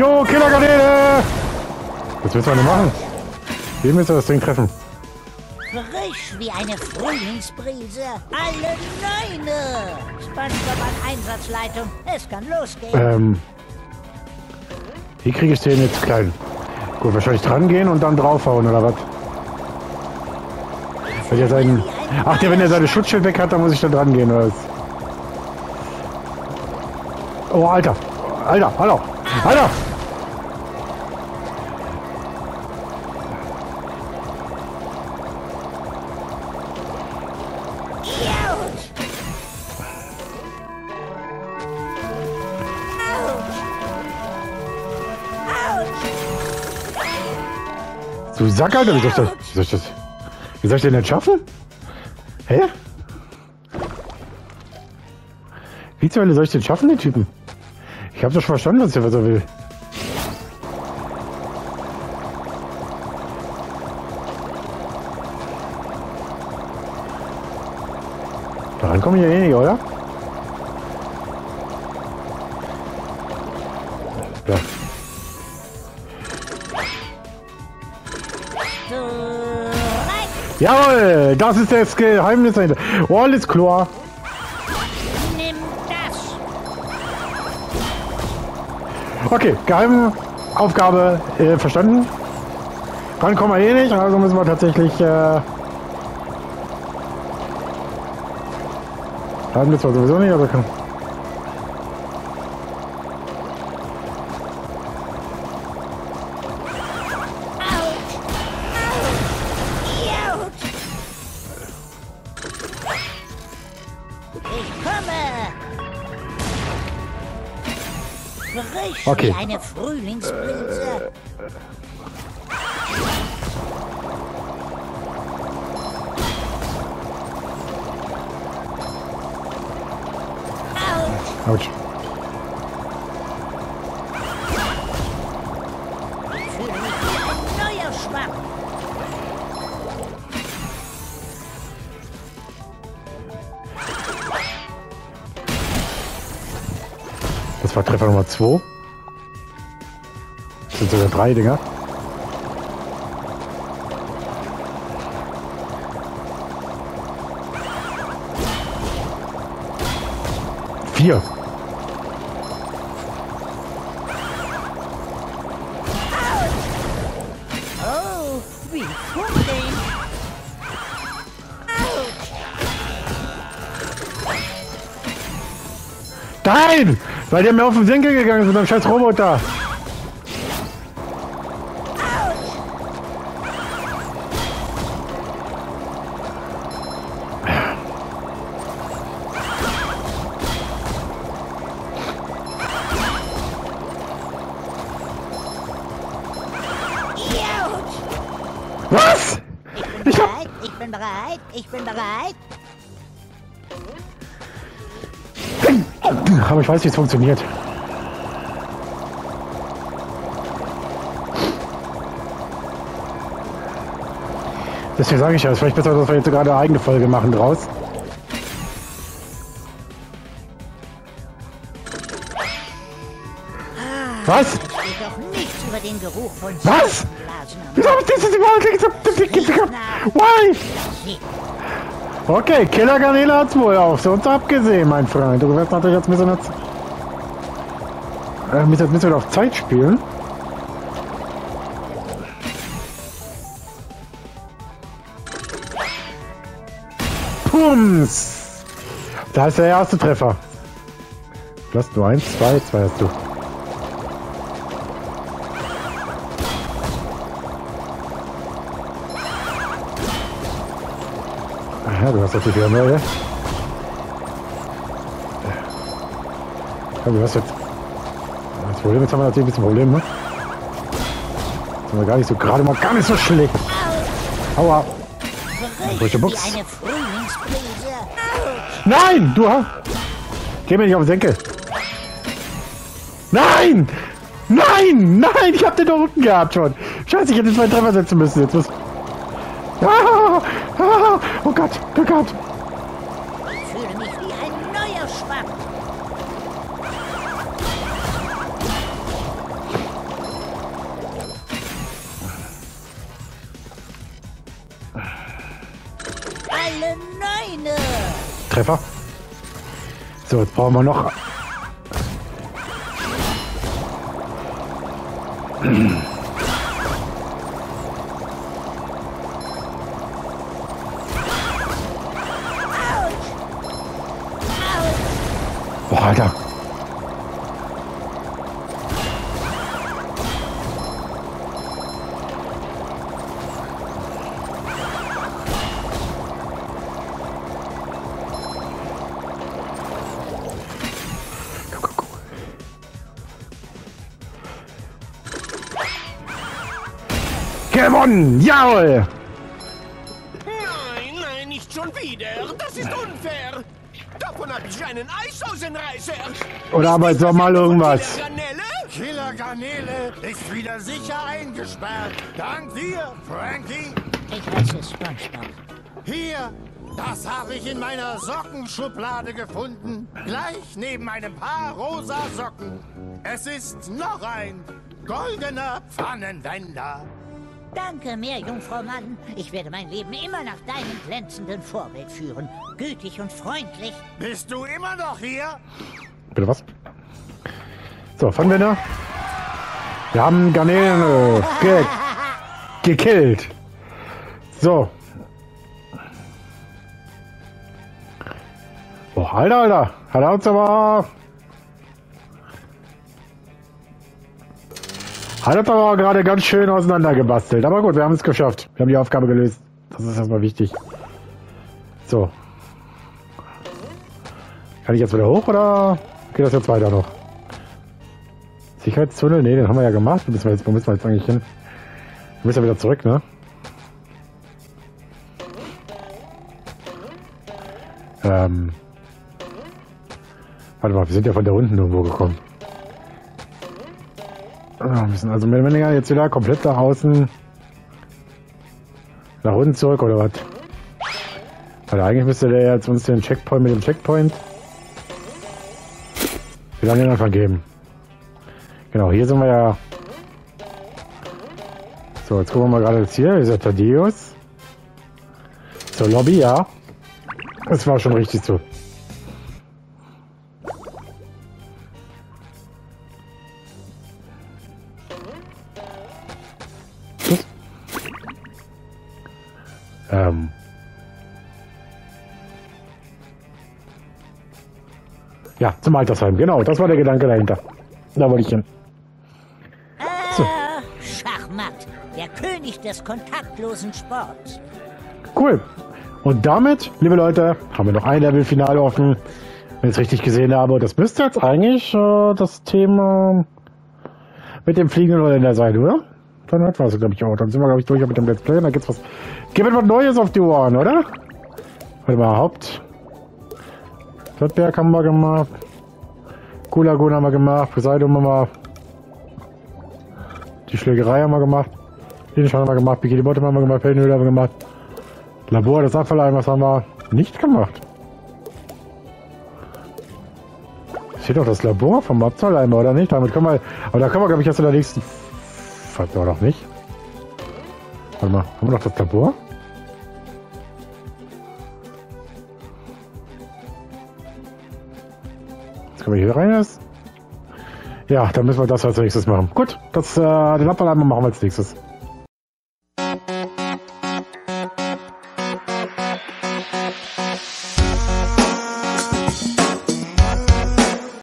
Jo, Killer-Kanäle! Was willst du denn machen? Wem willst du das Ding treffen? Frisch wie eine Frühlingsbrise. Alle Neune! Spongebob an Einsatzleitung. Es kann losgehen. Wie kriege ich den jetzt klein? Gut, wahrscheinlich dran gehen und dann draufhauen, oder was? Wenn der seinen... Ach, der, wenn er seine Schutzschild weg hat, dann muss ich da dran gehen, oder was? Oh, Alter! Alter, hallo! Alter! Du Sack, Alter, wie soll ich das? Wie soll ich denn das schaffen? Hä? Wie zur Hölle soll ich den schaffen, den Typen? Ich hab doch schon verstanden, was er will. Daran komme ich ja eh nicht, oder? Ja. Jawohl, das ist das Geheimnis dahinter. Oh, alles klar. Nimm das. Okay, geheime Aufgabe verstanden. Dann kommen wir eh nicht, also müssen wir tatsächlich... Dann müssen wir sowieso nicht, aber kann... Okay. Eine Frühlingsbrise. Autsch. Ich fühle mich wie ein neuer Schwamm. Das war Treffer Nummer 2. Sind sogar 3 Dinger. Vier. Oh, wie cool. Nein! Weil der mir auf den Senkel gegangen ist mit einem scheiß Roboter. Was? Ich bin bereit. Aber ich weiß, wie es funktioniert. Deswegen sage ich ja, es ist vielleicht besser, dass wir jetzt sogar eine eigene Folge machen draus. Was? Den Geruch von... Was? Wieso habe ich das überhaupt nicht? Why? Okay, Killer-Kanäle hat's wohl auf uns abgesehen, mein Freund. Du wirst natürlich jetzt ein bisschen... müssen wir auf Zeit spielen. Pums! Da ist der erste Treffer. Du hast nur 1, 2, 2 hast du. Ja, du hast natürlich wieder mehr, ne? Ja, du hast jetzt... Das Problem, jetzt haben wir natürlich ein bisschen Probleme, ne? Jetzt sind wir gar nicht so gerade mal, gar nicht so schlecht. Aua! Frische Buchs. Nein! Du hast... Geh mir nicht auf den Senkel! Nein! Nein! Nein! Ich hab den da unten gehabt schon! Scheiße, ich hätte 2 Treffer setzen müssen, jetzt muss... Ah, ah, oh Gott, oh Gott. Ich fühle mich wie ein neuer Schwamm. Alle Neune. Treffer. So, jetzt brauchen wir noch. Boah, Alter. Gewonnen! Jawohl! Nein, nein, nicht schon wieder! Das ist unfair! Davon habe ich einen Eisaußenreißer! Oder aber jetzt war mal irgendwas! Killer-Kanäle ist wieder sicher eingesperrt! Dank dir, Frankie! Ich heiße SpongeBob. Hier, das habe ich in meiner Sockenschublade gefunden. Gleich neben einem Paar rosa Socken. Es ist noch ein goldener Pfannenwender. Danke, Meerjungfrau-Mann. Ich werde mein Leben immer nach deinem glänzenden Vorbild führen. Gütig und freundlich. Bist du immer noch hier? Bitte was? So, Pfannenwender. Wir haben Garnele gekillt. So. Oh, Alter, Alter. Hallo, Zauber. Hat uns aber gerade ganz schön auseinandergebastelt. Aber gut, wir haben es geschafft. Wir haben die Aufgabe gelöst. Das ist erstmal wichtig. So. Kann ich jetzt wieder hoch oder geht das jetzt weiter noch? Sicherheitstunnel? Ne, den haben wir ja gemacht. Wo müssen wir jetzt eigentlich hin? Wir müssen ja wieder zurück, ne? Warte mal, wir sind ja von da unten irgendwo gekommen. Also mehr oder weniger jetzt wieder komplett nach außen, nach unten zurück oder was? Weil eigentlich müsste der jetzt uns den Checkpoint mit dem Checkpoint wieder an den Anfang geben. Genau, hier sind wir ja. So, jetzt gucken wir mal gerade jetzt hier. Ist der Thaddeus? Zur Lobby, ja. Das war schon richtig so. Ja, zum Altersheim, genau, das war der Gedanke dahinter. Da wollte ich hin. So. Schachmatt, der König des kontaktlosen Sports. Cool. Und damit, liebe Leute, haben wir noch ein Level-Finale offen. Wenn ich es richtig gesehen habe, das müsste jetzt eigentlich das Thema mit dem fliegenden Holländer sein, oder? Dann hat was, glaube ich, auch. Dann sind wir, glaube ich, durch mit dem Let's Play. Dann gibt's was. Gib mir was Neues auf die Ohren, oder? Warte mal, Haupt. Flotberg haben wir gemacht. Kulagun haben wir gemacht. Poseidon haben wir. Die Schlägerei haben wir gemacht. Lidenschau haben wir gemacht. Bikini Bottom haben wir gemacht. Pellenhöhle haben wir gemacht. Labor des Abverleihens, was haben wir nicht gemacht? Steht doch das Labor vom Abverleihen, oder nicht? Damit können wir. Aber da können wir, glaube ich, erst in der nächsten. Hatten wir doch nicht. Warte mal, haben wir noch das Labor? Jetzt können wir hier rein. Ja, dann müssen wir das als nächstes machen. Gut, den Abfall machen wir als nächstes.